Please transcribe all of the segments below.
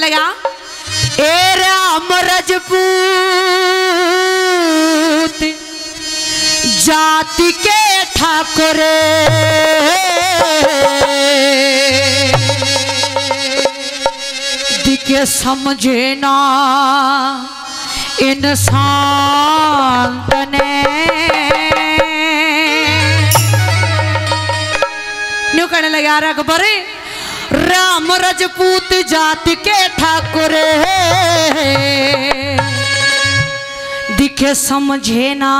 लगा, ए राम रजपूत जाति के ठाकुरे दिखे समझे ना इंसान तने न्यू कहने लगा रघुबर राम रजपूत जाति के ठाकुर दिखे समझे ना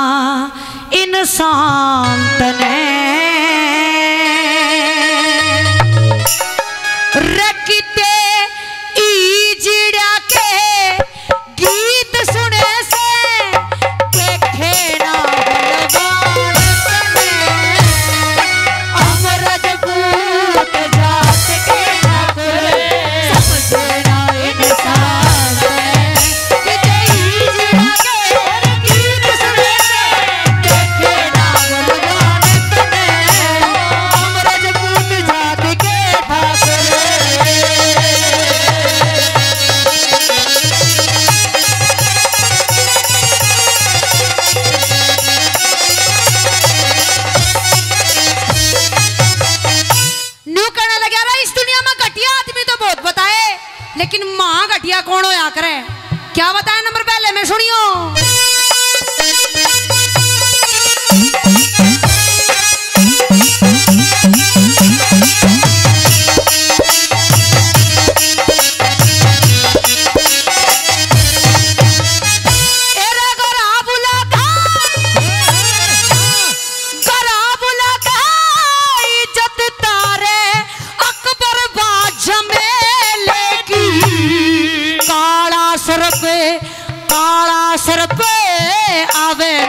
इंसान तने रखते ईजड़ा के गीत सुने से के खेड़ा लेकिन मां घटिया कौन होया करे क्या बताया नंबर पहले में सुनियो।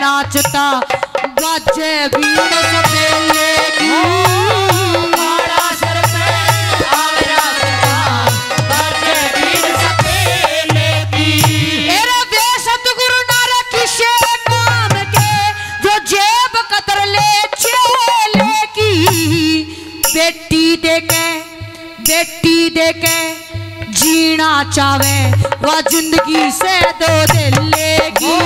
नाचता बाजे बीन समेले काड़ा सर पे आवे नाचता बाजे बीन समेले की तेरे बे सतगुरु ना रखिशे काम के जो जेब कतर ले छेले की बेटी देके जीना चावे वा जिंदगी से दो दिल लेगी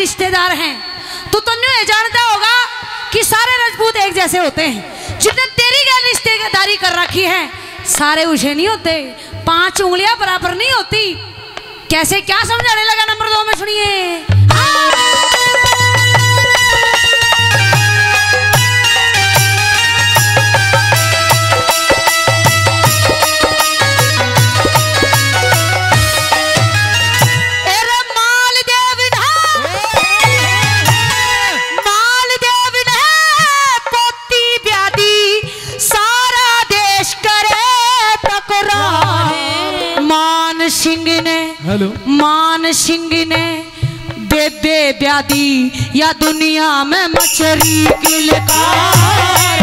रिश्तेदार हैं, तो तुमने जानता होगा कि सारे रजपूत एक जैसे होते हैं। जितने तेरी क्या रिश्तेदारी कर रखी है सारे उसे नहीं होते, 5 उंगलियां बराबर नहीं होती। कैसे क्या समझाने लगा नंबर 2 में सुनिए। मान सिंह ने बेबे ब्यादी या दुनिया में मछरी किलकार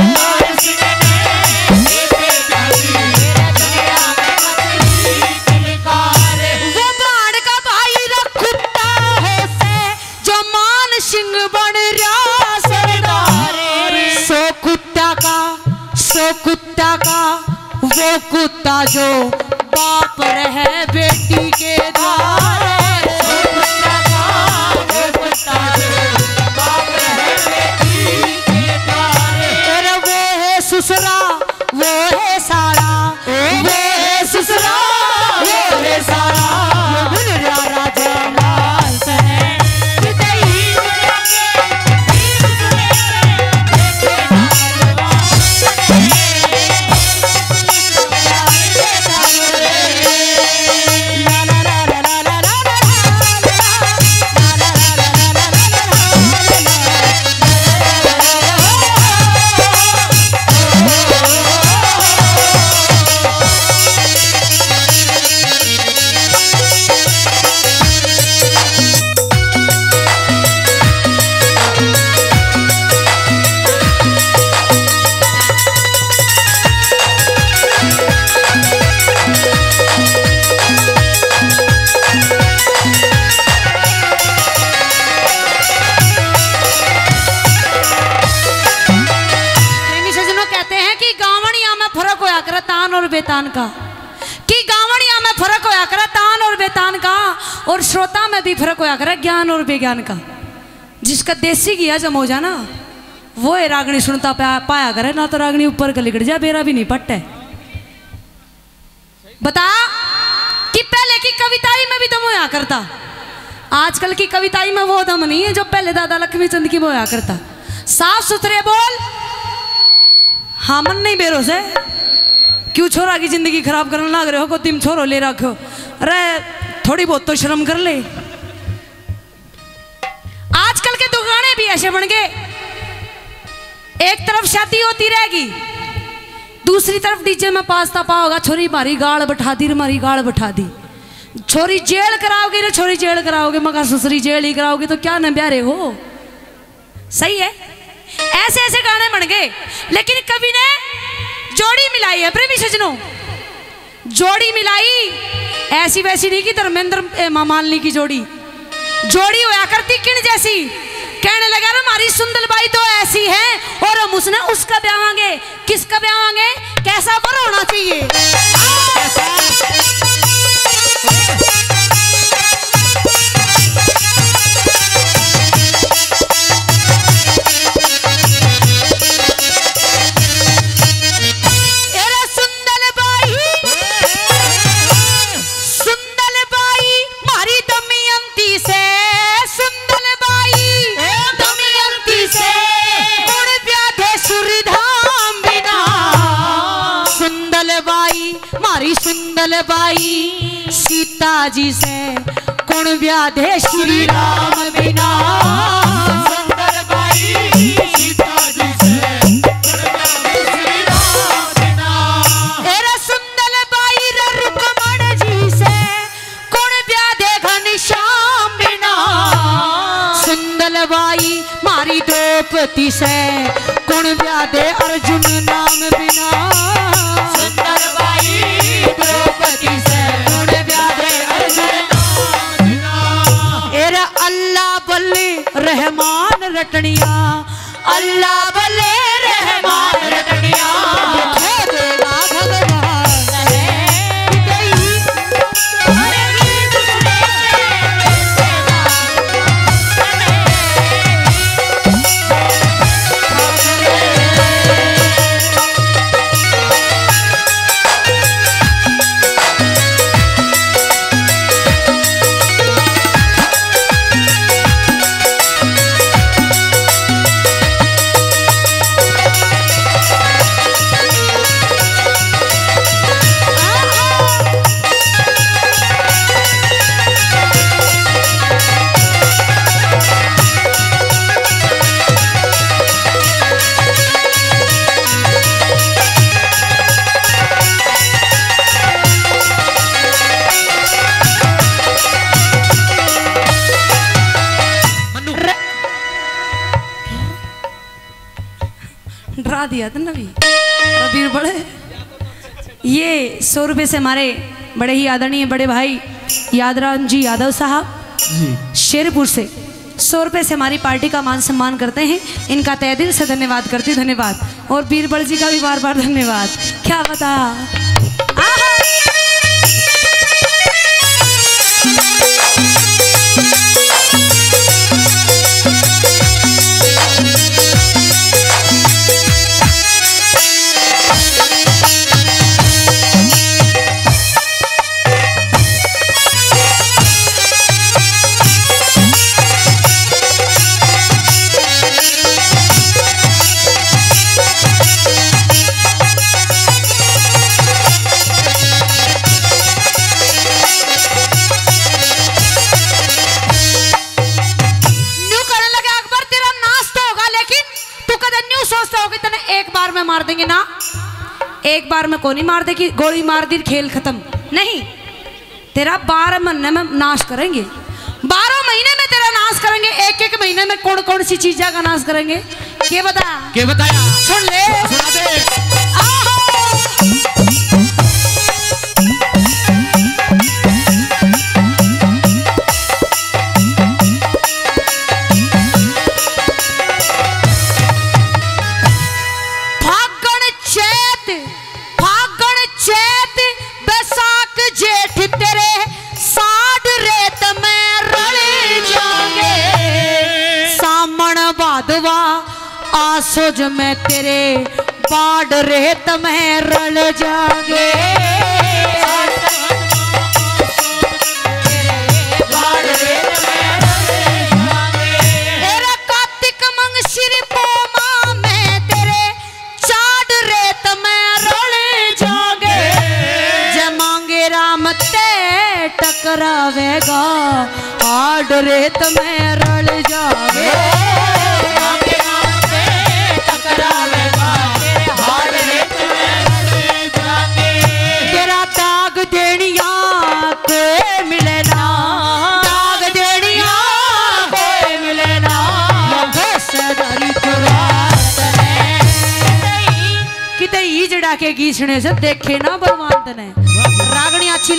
वो कुत्ता जो बाप रहे बेटी के दारे तान और बेतान का कि गावड़िया में फर्क होया करा तान और बेतान का, और श्रोता में भी फर्क होया करा ज्ञान और बेज्ञान का। जिसका देसी घिया जम हो जाना वो है रागनी सुनता पाया करे, ना तो रागनी ऊपर का लिखड़ जा बेरा भी नहीं पट्ट है। बता कि पहले की कविताई में भी दम होया करता, आजकल की कविताई में वो दम नहीं है जो पहले दादा लक्ष्मी चंद की में होया करता। साफ सुथरे बोल, हाँ मन नहीं बेरोस है। क्यों छोरा की जिंदगी खराब करने लग रहे हो को तुम छोरो ले रखो? अरे थोड़ी बहुत तो शर्म कर ले। आजकल के दुकाने भी ऐसे बन गए, एक तरफ शादी होती रहेगी, दूसरी तरफ डीजे में पास्ता पाओगा, छोरी मारी गाड़ बैठा दी, मारी गाड़ बैठा दी, छोरी जेल कराओगे ना, छोरी जेल कराओगे मगर ससुरी जेल ही कराओगे, तो क्या न प्यारे हो। सही है, ऐसे ऐसे गाने बन गए। लेकिन कवि ने जोड़ी मिलाई है प्रेमी सजनों, जोड़ी मिलाई ऐसी वैसी नहीं कि धर्मेंद्र मामालनी की जोड़ी। जोड़ी होया करती किन जैसी, कहने लगा हमारी सुंदर बाई तो ऐसी है और हम उसने उसका ब्याह मांगे, किसका ब्याह मांगे, कैसा वर होना चाहिए। सुंदर बाई सीता जी से कौन व्याधे श्री राम बिना। सुंदर बाई सीता जी से कौन व्याधे श्री राम बिना। एरा सुंदर बाई रुकमण जी से कौन व्याधे घनश्याम बिना। सुंदर बाई मारी द्रौपदी से कौन व्याधे अर्जुन नाम बिना। रहमान रटनिया, अल्लाह भले रहमान रटनिया, दिया था ना भी बड़े। ये 100 रुपए से हमारे बड़े ही आदरणीय बड़े भाई यादराम जी यादव साहब शेरपुर से 100 रुपए से हमारी पार्टी का मान सम्मान करते हैं। इनका तहे दिल से धन्यवाद करती हूँ, धन्यवाद। और बीरबल जी का भी बार बार धन्यवाद। क्या बता मार देंगे ना, एक बार में को नहीं मार देगी, गोली मार दी खेल खत्म। नहीं, तेरा 12 महीने में नाश करेंगे, 12 महीने में तेरा नाश करेंगे। एक एक महीने में कौन कौन सी चीजा का नाश करेंगे, क्या बताया, क्या बताया, सुन ले, सुना दे। सोज में तेरे बाढ़ रेत में रल जागे, तेरा कार्तिक मंग श्री पोमा में तेरे चाड रेत में रल जागे। जब मांगे राम ते टकरावेगा आड रेत में रल जागे। किते ई जड़ा के गीसने से देखे ना भगवान तने रागनी अच्छी।